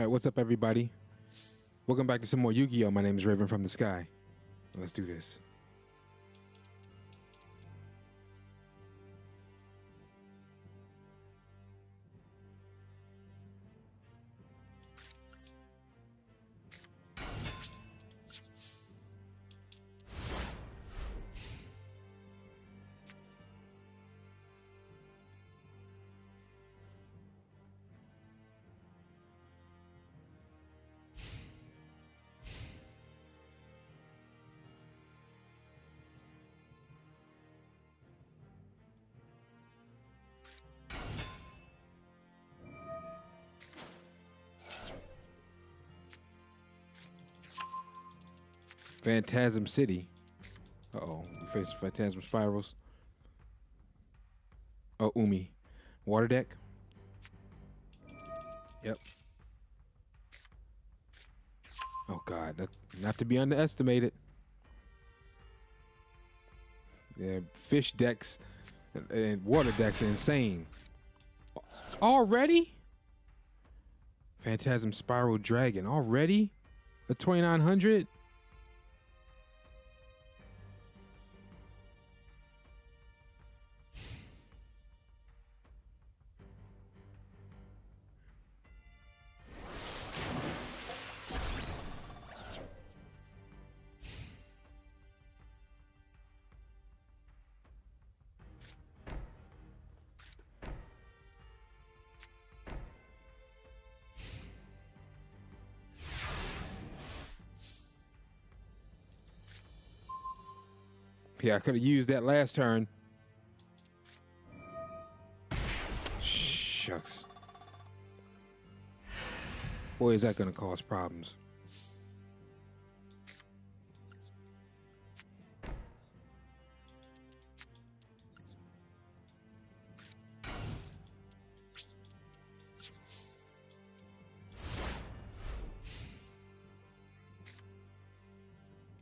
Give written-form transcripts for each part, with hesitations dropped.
All right, what's up, everybody? Welcome back to some more Yu-Gi-Oh! My name is Raven from the Sky. Let's do this. Phantasm City. Uh-oh. We face Phantasm Spirals. Oh, Umi. Water deck. Yep. Oh, God. That, not to be underestimated. Yeah, fish decks and water decks are insane. Already? Phantasm Spiral Dragon. Already? A 2900? Yeah, I could have used that last turn. Shucks. Boy, is that going to cause problems.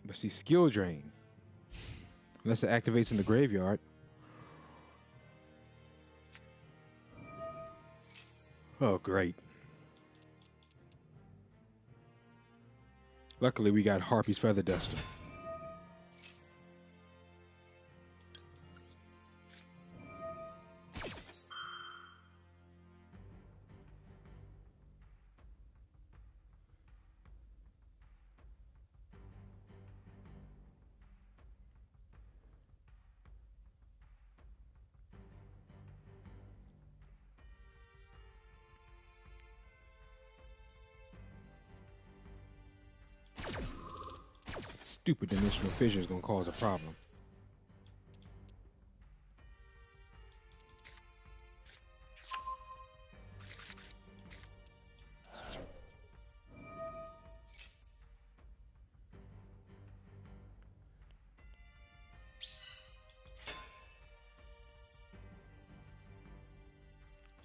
But see, skill drain. Unless it activates in the graveyard. Oh, great. Luckily, we got Harpy's Feather Duster. Stupid dimensional fissure is going to cause a problem.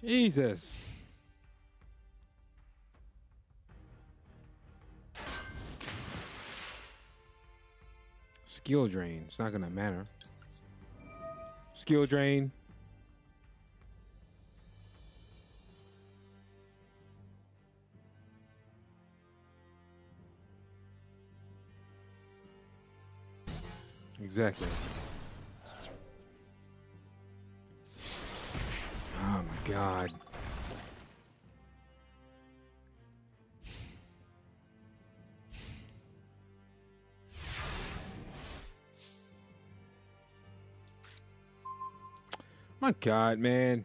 Jesus. Skill drain. It's not gonna matter. Skill drain. Exactly. Oh my God. My God, man.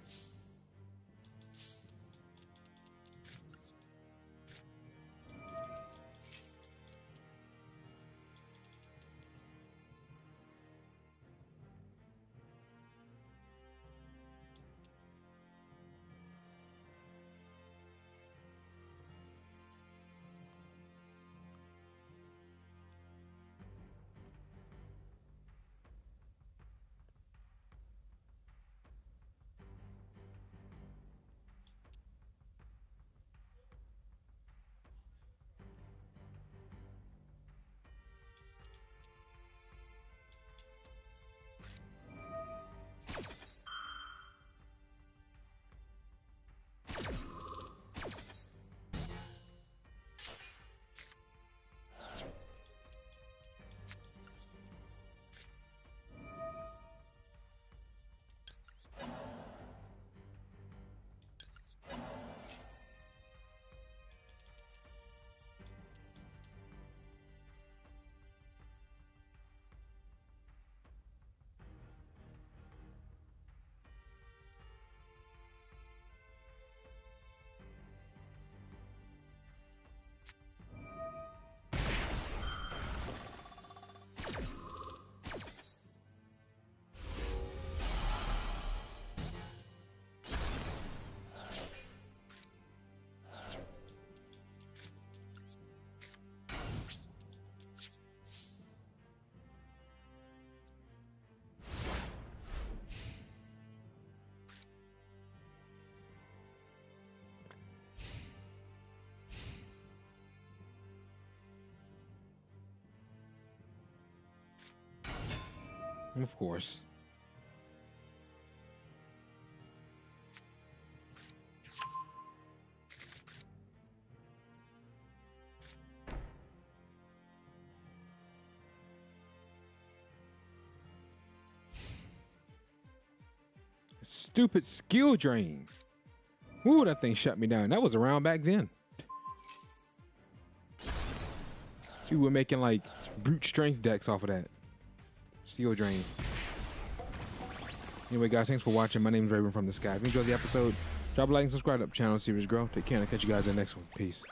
Of course. Stupid skill drain. Ooh, that thing shut me down. That was around back then. We were making like brute strength decks off of that. Skill drain. Anyway, guys, thanks for watching. My name is Raven from the Sky. If you enjoyed the episode, drop a like and subscribe to the channel. Series grow. Take care, and I'll catch you guys in the next one. Peace.